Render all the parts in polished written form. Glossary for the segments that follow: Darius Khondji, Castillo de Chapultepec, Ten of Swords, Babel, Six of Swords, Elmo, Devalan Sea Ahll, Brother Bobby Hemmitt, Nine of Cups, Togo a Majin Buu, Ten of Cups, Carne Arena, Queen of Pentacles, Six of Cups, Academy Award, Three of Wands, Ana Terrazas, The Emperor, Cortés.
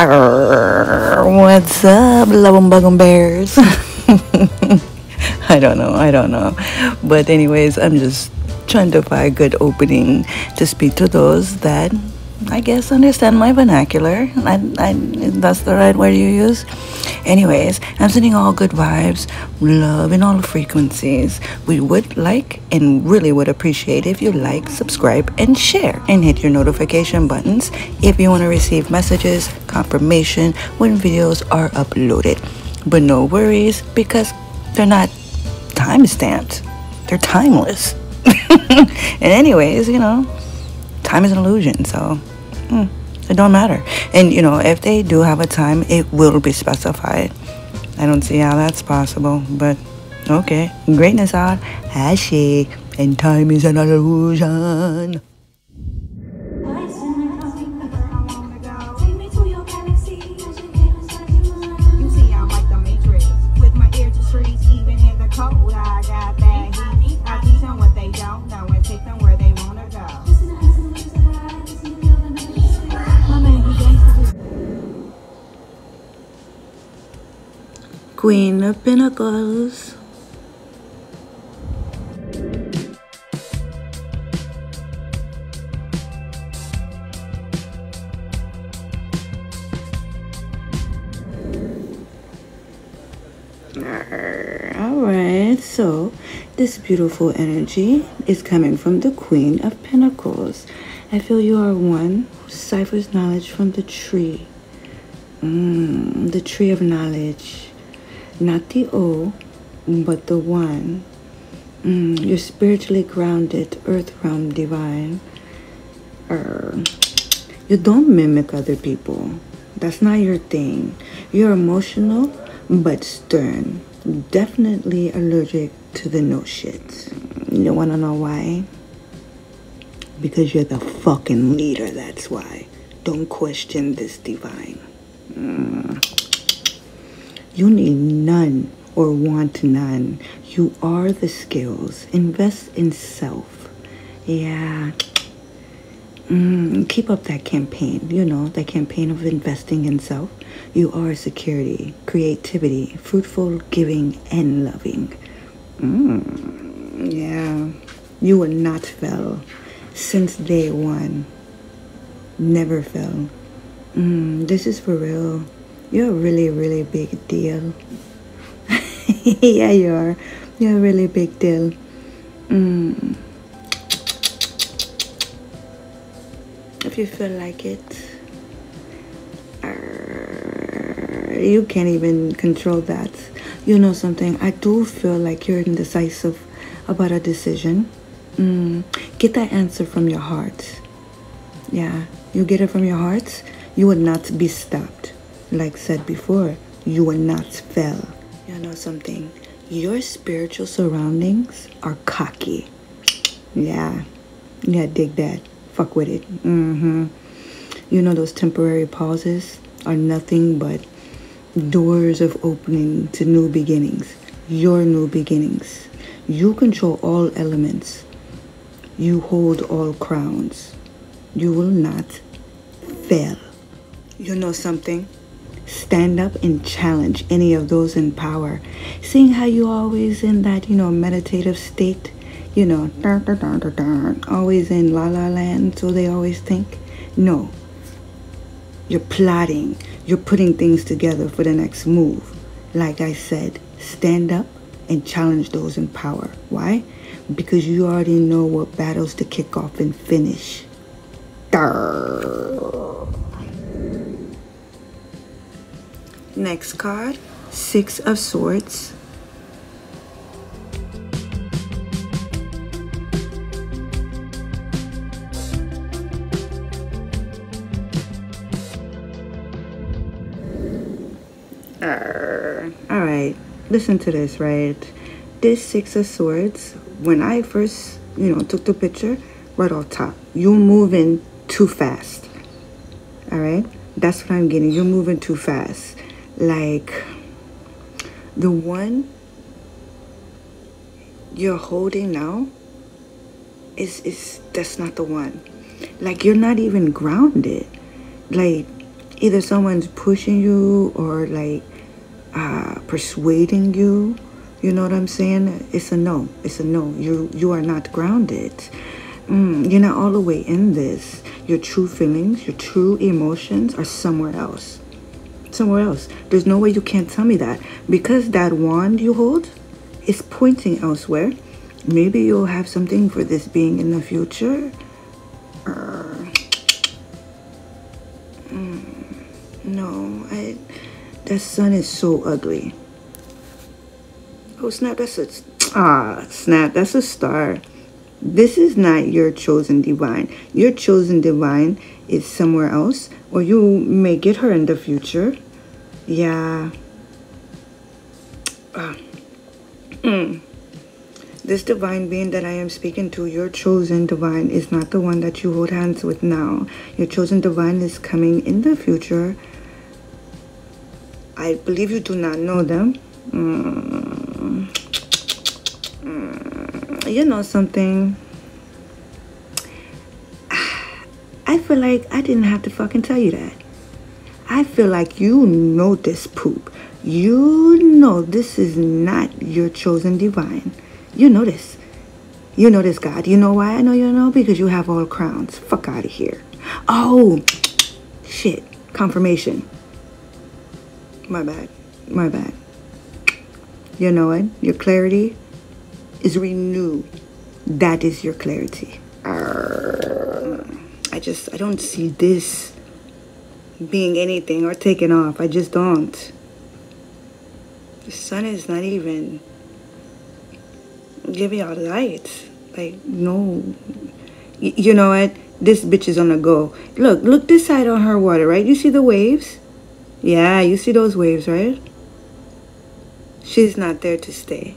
What's up, labong bagong bears? I don't know, but anyways, I'm just trying to find a good opening to speak to those that I guess understand my vernacular. That's the right word you use. Anyways, I'm sending all good vibes, love in all frequencies. We would like and really would appreciate if you like, subscribe, and share, and hit your notification buttons if you want to receive messages, confirmation when videos are uploaded. But no worries, because they're not time stamped, they're timeless. And anyways, you know, time is an illusion, so it don't matter. And you know, if they do have a time, it will be specified. I don't see how that's possible, but okay. Greatness out, ashy, and time is an illusion. Queen of Pentacles. Alright, so this beautiful energy is coming from the Queen of Pentacles. I feel you are one who ciphers knowledge from the tree. The tree of knowledge. Not the O, but the One. You're spiritually grounded, earth realm divine. You don't mimic other people. That's not your thing. You're emotional, but stern. Definitely allergic to the no shit. You wanna know why? Because you're the fucking leader, that's why. Don't question this divine. You need none or want none. You are the skills. Invest in self. Yeah. Keep up that campaign, you know, that campaign of investing in self. You are security, creativity, fruitful, giving, and loving. Yeah. You will not fail. Since day one. Never fail. This is for real. You're a really, really big deal. Yeah, you are. You're a really big deal. If you feel like it, you can't even control that. You know something? I do feel like you're indecisive about a decision. Get that answer from your heart. Yeah, you get it from your heart, you will not be stopped. Like said before, you will not fail. You know something? Your spiritual surroundings are cocky. Yeah. Yeah, dig that. Fuck with it. You know those temporary pauses are nothing but doors of opening to new beginnings. Your new beginnings. You control all elements. You hold all crowns. You will not fail. You know something? Stand up and challenge any of those in power. Seeing how you always in that, you know, meditative state, you know, always in la la land, so they always think. No. You're plotting. You're putting things together for the next move. Like I said, stand up and challenge those in power. Why? Because you already know what battles to kick off and finish. Next card, Six of Swords. Alright, listen to this, right? This Six of Swords, when I first, you know, took the picture, right off top, you're moving too fast. Alright? That's what I'm getting. You're moving too fast. Like, the one you're holding now is that's not the one. Like, you're not even grounded. Like, either someone's pushing you or like persuading you, you know what I'm saying? It's a no. It's a no. You are not grounded. You're not all the way in this. Your true feelings, your true emotions are somewhere else. Somewhere else. There's no way you can't tell me that. Because that wand you hold is pointing elsewhere. Maybe you'll have something for this being in the future. No, that sun is so ugly. Oh snap, that's a snap, that's a star. This is not your chosen divine. Your chosen divine is somewhere else, or you may get her in the future. Yeah. This divine being that I am speaking to, your chosen divine, is not the one that you hold hands with now. Your chosen divine is coming in the future. I believe you do not know them. You know something? I feel like I didn't have to fucking tell you that. I feel like you know this poop. You know this is not your chosen divine. You know this. You know this, God. You know why I know you know? Because you have all crowns. Fuck out of here. Oh, shit. Confirmation. My bad. My bad. You know what? Your clarity is renewed. That is your clarity. I don't see this being anything or taking off. I just don't. The sun is not even giving out light. Like, no. You know what? This bitch is on the go. Look, look this side on her water, right? You see the waves? Yeah, you see those waves, right? She's not there to stay.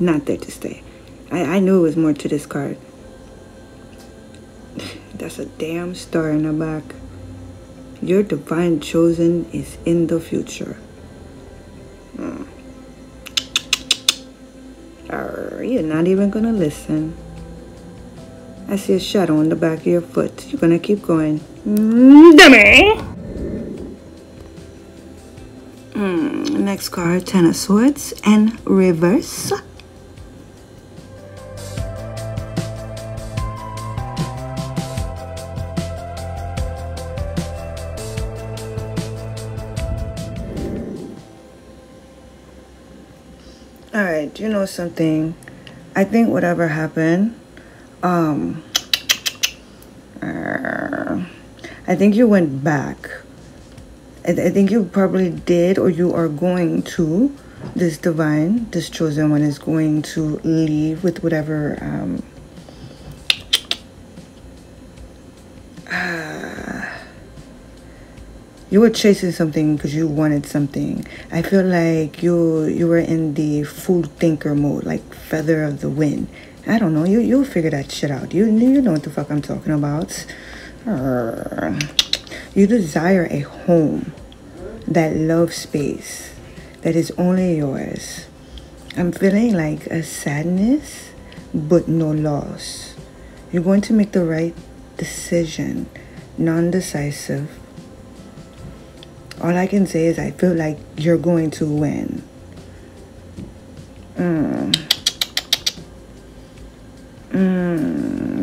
Not there to stay. I knew it was more to this card. That's a damn star in the back. Your divine chosen is in the future. You're not even gonna listen. I see a shadow on the back of your foot. You're gonna keep going. Dummy! Next card, Ten of Swords and reverse. Alright, you know something? I think whatever happened, I think you went back. I think you probably did, or you are going to. This divine, this chosen one, is going to leave with whatever you were chasing something because you wanted something. I feel like you were in the full thinker mode, like feather of the wind. I don't know. You'll figure that shit out. You know what the fuck I'm talking about. You desire a home, that love space that is only yours. I'm feeling like a sadness, but no loss. You're going to make the right decision, non-decisive. All I can say is I feel like you're going to win.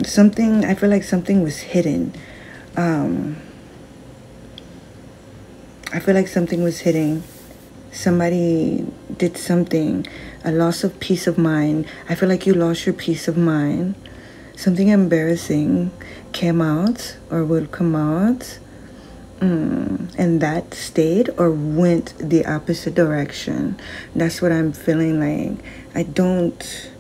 Something, I feel like something was hidden. I feel like something was hidden. Somebody did something. A loss of peace of mind. I feel like you lost your peace of mind. Something embarrassing came out or will come out. And that stayed or went the opposite direction. That's what I'm feeling like. I don't...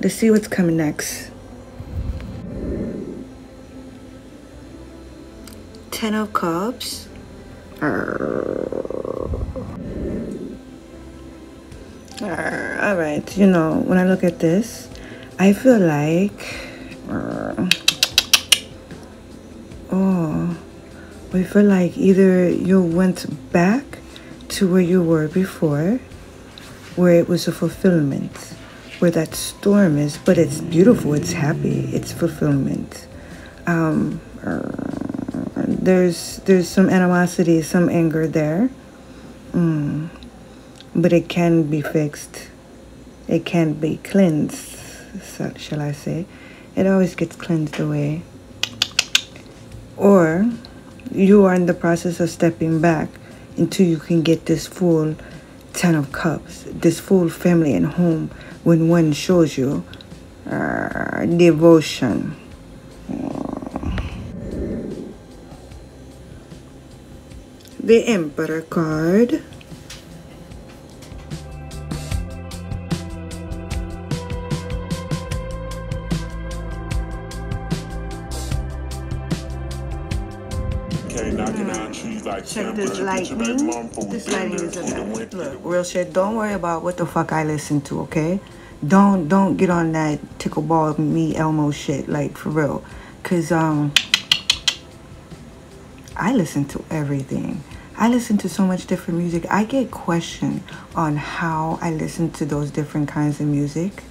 Let's see what's coming next. Ten of Cups. Alright, you know, when I look at this, I feel like... we feel like either you went back to where you were before, where it was a fulfillment, where that storm is, but it's beautiful, it's happy, it's fulfillment. there's some animosity, some anger there. But it can be fixed. It can be cleansed, shall I say. It always gets cleansed away. Or you are in the process of stepping back until you can get this full Ten of Cups, this full family and home, when one shows you devotion. The Emperor card. Check this lightning. This lightning is a lot. Look, real shit, don't worry about what the fuck I listen to, okay? Don't get on that tickleball me Elmo shit, like, for real. Cause I listen to everything. I listen to so much different music. I get questioned on how I listen to those different kinds of music.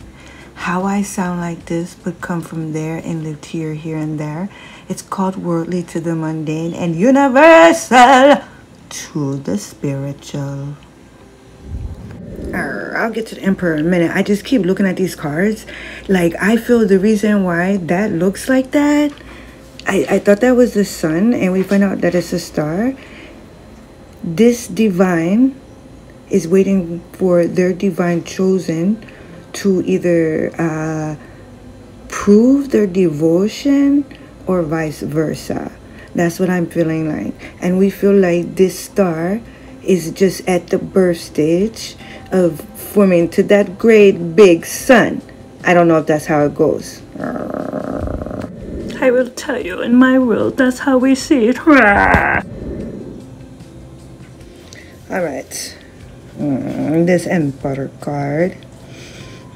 How I sound like this but come from there and lived here and there. It's called worldly to the mundane and universal to the spiritual. I'll get to the Emperor in a minute. I just keep looking at these cards. Like, I feel the reason why that looks like that. I thought that was the sun, and we find out that it's a star. This divine is waiting for their divine chosen to either prove their devotion or vice versa. That's what I'm feeling like. And we feel like this star is just at the birth stage of forming to that great big sun. I don't know if that's how it goes. I will tell you, in my world, that's how we see it. All right, this Emperor card.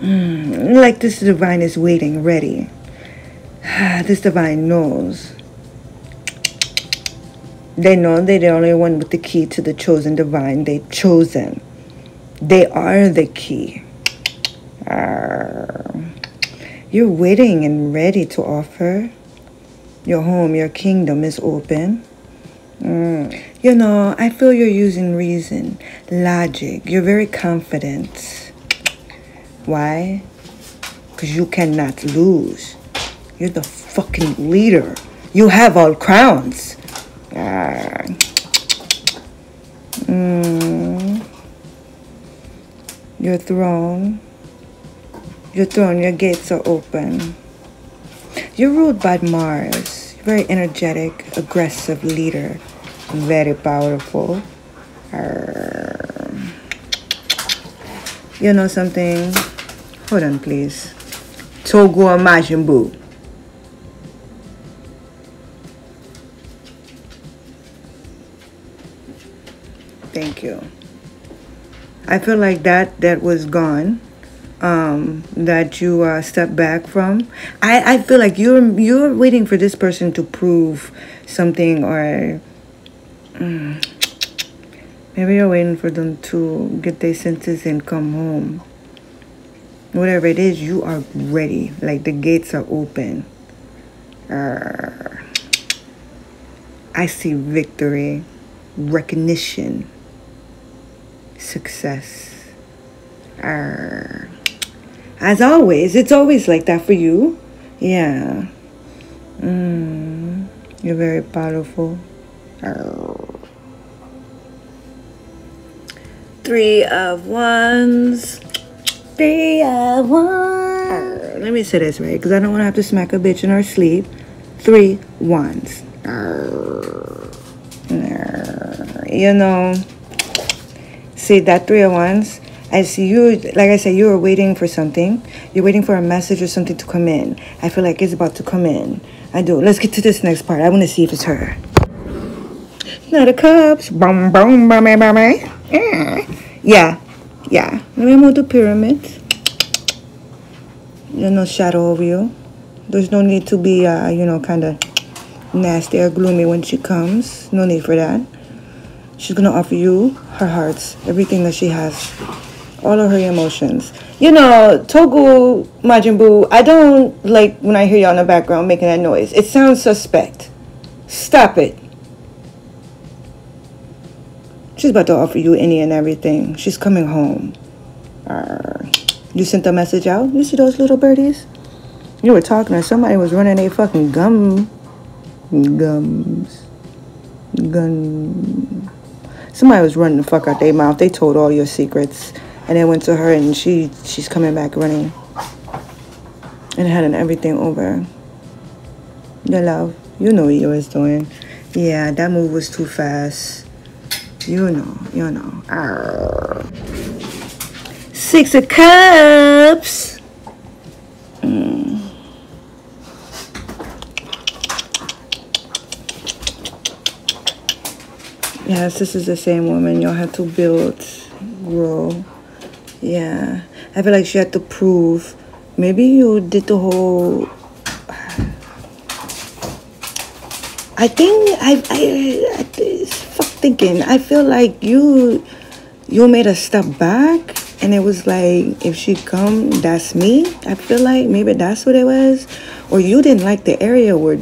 Like, this divine is waiting, ready. This divine knows. They know they're the only one with the key to the chosen divine. They've chosen. They are the key. You're waiting and ready to offer. Your home, your kingdom is open. You know, I feel you're using reason, logic. You're very confident. Why? Because you cannot lose. You're the fucking leader. You have all crowns. Your throne, your gates are open. You're ruled by Mars. Very energetic, aggressive leader. Very powerful. You know something? Hold on, please. Togo a Majin Buu. Thank you. I feel like that was gone. That you stepped back from. I feel like you're waiting for this person to prove something, or maybe you're waiting for them to get their senses and come home. Whatever it is, you are ready. Like, the gates are open. I see victory, recognition, success. As always, it's always like that for you. Yeah. You're very powerful. Three of Wands. Three of Wands. Let me say this right, because I don't want to have to smack a bitch in her sleep. Three Wands. You know, see that Three of Wands? I see you, like I said, you are waiting for something. You're waiting for a message or something to come in. I feel like it's about to come in. I do. Let's get to this next part. I want to see if it's her. Nine of Cups. Boom, boom, boom, boom, boom. Yeah. Let me move the pyramid. There's no shadow over you. There's no need to be, you know, kind of nasty or gloomy when she comes. No need for that. She's going to offer you her hearts, everything that she has, all of her emotions. You know, Togo, Majin Buu, I don't like when I hear y'all in the background making that noise. It sounds suspect. Stop it. She's about to offer you any and everything. She's coming home. You sent the message out? You see those little birdies? You were talking and somebody was running their fucking gums. Somebody was running the fuck out their mouth. They told all your secrets. And they went to her and she's coming back running. And handing everything over. Your love. You know what you was doing. Yeah, that move was too fast. You know. Six of Cups. Yes, this is the same woman. Y'all had to build, grow. Yeah. I feel like she had to prove. Maybe you did the whole... I feel like you made a step back and it was like, if she come, that's me. I feel like maybe that's what it was. Or you didn't like the area where,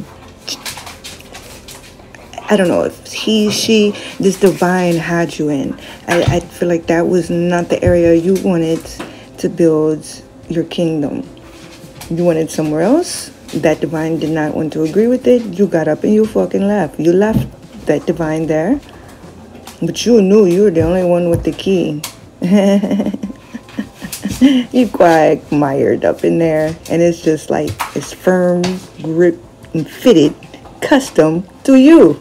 I don't know, if he, she, this divine had you in. I feel like that was not the area you wanted to build your kingdom. You wanted somewhere else. That divine did not want to agree with it. You got up and you fucking left. You left that divine there. But you knew you were the only one with the key. You quite mired up in there. And it's just like, it's firm, grip, and fitted, custom to you.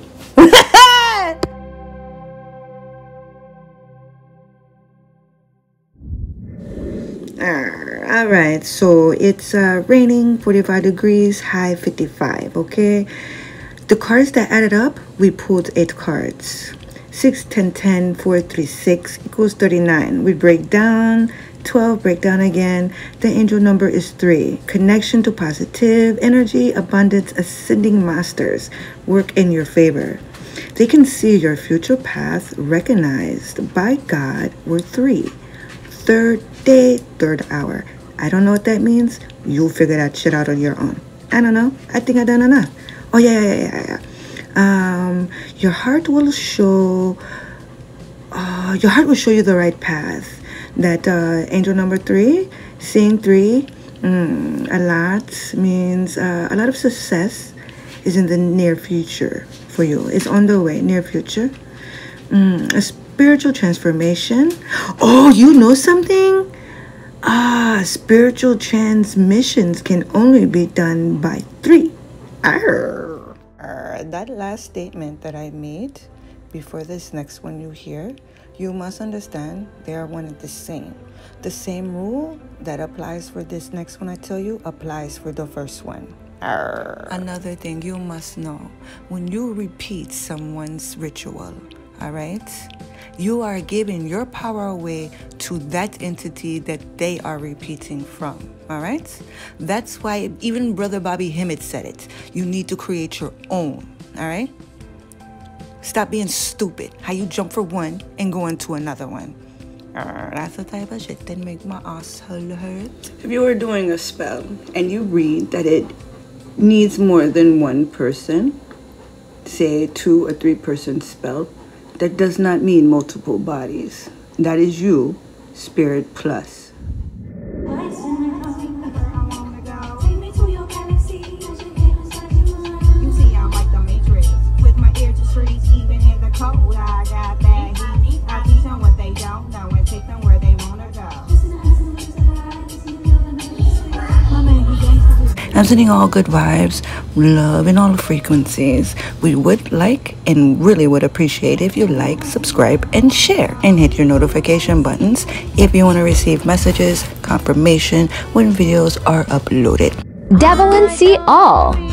All right, so it's raining, 45 degrees, high 55, okay? The cards that added up, we pulled 8 cards. 6, 10, 10, 4, 3, 6 equals 39. We break down, 12, break down again. The angel number is 3. Connection to positive energy, abundance, ascending masters work in your favor. They can see your future path recognized by God. We're 3. Third day, third hour. I don't know what that means. You'll figure that shit out on your own. I don't know. I think I've done enough. Oh, yeah. Your heart will show you the right path. That angel number 3, seeing 3, a lot means a lot of success is in the near future for you. It's on the way, near future. A spiritual transformation. Oh, you know something? Spiritual transmissions can only be done by 3. That last statement that I made before this next one you hear, you must understand they are one and the same. The same rule that applies for this next one I tell you applies for the first one. Another thing you must know, when you repeat someone's ritual, all right, you are giving your power away to that entity that they are repeating from, all right? That's why even Brother Bobby Hemmitt said it. You need to create your own, all right? Stop being stupid. How you jump for one and go into another one. That's the type of shit that make my asshole hurt. If you are doing a spell and you read that it needs more than one person, say 2 or 3 person spell, that does not mean multiple bodies. That is you, Spirit Plus. I'm sending all good vibes, love in all frequencies. We would like and really would appreciate if you like, subscribe, and share. And hit your notification buttons if you want to receive messages, confirmation when videos are uploaded. DevalanSeaAhll.